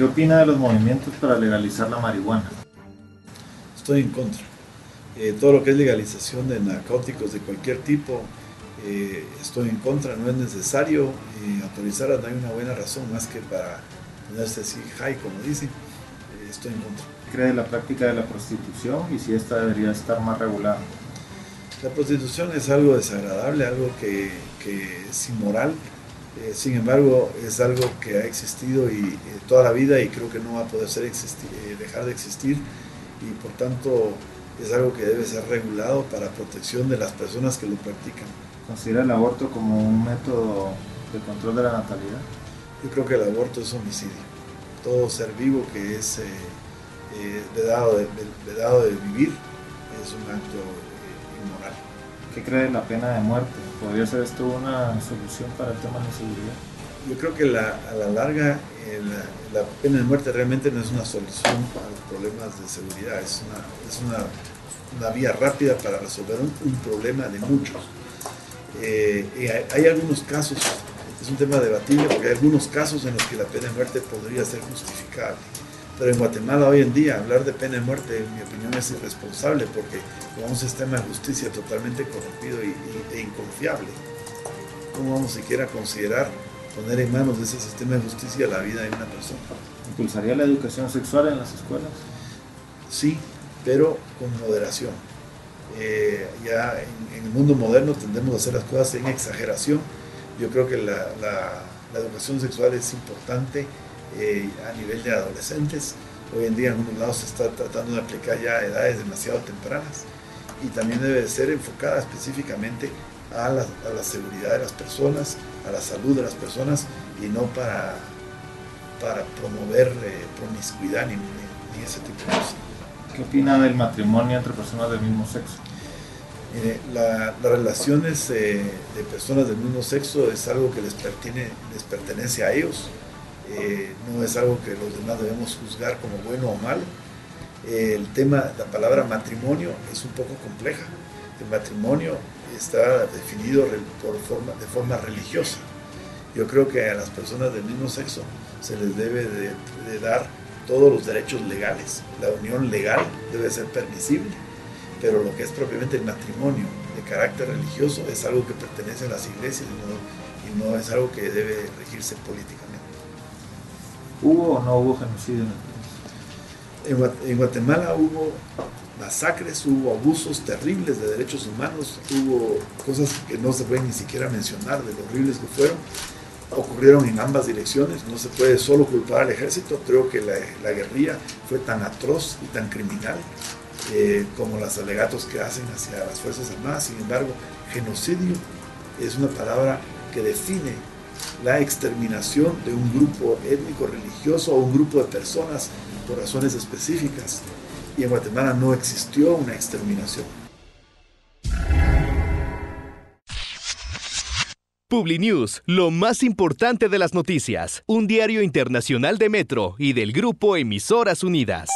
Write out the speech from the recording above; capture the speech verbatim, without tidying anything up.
¿Qué opina de los movimientos para legalizar la marihuana? Estoy en contra. Eh, todo lo que es legalización de narcóticos de cualquier tipo, eh, estoy en contra. No es necesario eh, autorizarlas, no hay una buena razón más que para ponerse así high, como dicen. Eh, estoy en contra. ¿Qué cree de la práctica de la prostitución y si esta debería estar más regulada? La prostitución es algo desagradable, algo que, que es inmoral. Eh, sin embargo, es algo que ha existido y, eh, toda la vida, y creo que no va a poder ser existir, eh, dejar de existir, y por tanto es algo que debe ser regulado para protección de las personas que lo practican. ¿Considera el aborto como un método de control de la natalidad? Yo creo que el aborto es homicidio. Todo ser vivo que es eh, eh, vedado, de, vedado de vivir es un acto eh, inmoral. ¿Qué cree de la pena de muerte? ¿Podría ser esto una solución para el tema de la seguridad? Yo creo que la, a la larga eh, la, la pena de muerte realmente no es una solución para los problemas de seguridad, es una, es una, una vía rápida para resolver un, un problema de muchos. Eh, y hay, hay algunos casos, es un tema debatible porque hay algunos casos en los que la pena de muerte podría ser justificable. Pero en Guatemala hoy en día hablar de pena de muerte, en mi opinión, es irresponsable porque con un sistema de justicia totalmente corrompido y, y, e inconfiable, ¿cómo vamos siquiera a considerar poner en manos de ese sistema de justicia la vida de una persona? ¿Impulsaría la educación sexual en las escuelas? Sí, pero con moderación. Eh, ya en, en el mundo moderno tendemos a hacer las cosas en exageración. Yo creo que la, la, la educación sexual es importante. Eh, a nivel de adolescentes, hoy en día en algunos lados se está tratando de aplicar ya a edades demasiado tempranas, y también debe ser enfocada específicamente a la, a la seguridad de las personas, a la salud de las personas, y no para, para promover eh, promiscuidad ni, ni ese tipo de cosas. ¿Qué opina del matrimonio entre personas del mismo sexo? Eh, la, las relaciones eh, de personas del mismo sexo es algo que les, pertine, les pertenece a ellos. Eh, no es algo que los demás debemos juzgar como bueno o malo. Eh, el tema, la palabra matrimonio es un poco compleja. El matrimonio está definido por forma, de forma religiosa. Yo creo que a las personas del mismo sexo se les debe de, de dar todos los derechos legales. La unión legal debe ser permisible, pero lo que es propiamente el matrimonio de carácter religioso es algo que pertenece a las iglesias y no, y no es algo que debe regirse políticamente. ¿Hubo o no hubo genocidio en el país? En Guatemala hubo masacres, hubo abusos terribles de derechos humanos, hubo cosas que no se pueden ni siquiera mencionar de lo horribles que fueron. Ocurrieron en ambas direcciones, no se puede solo culpar al ejército. Creo que la, la guerrilla fue tan atroz y tan criminal eh, como los alegatos que hacen hacia las Fuerzas Armadas. Sin embargo, genocidio es una palabra que define la exterminación de un grupo étnico, religioso o un grupo de personas por razones específicas. Y en Guatemala no existió una exterminación. Publinews, lo más importante de las noticias. Un diario internacional de Metro y del grupo Emisoras Unidas.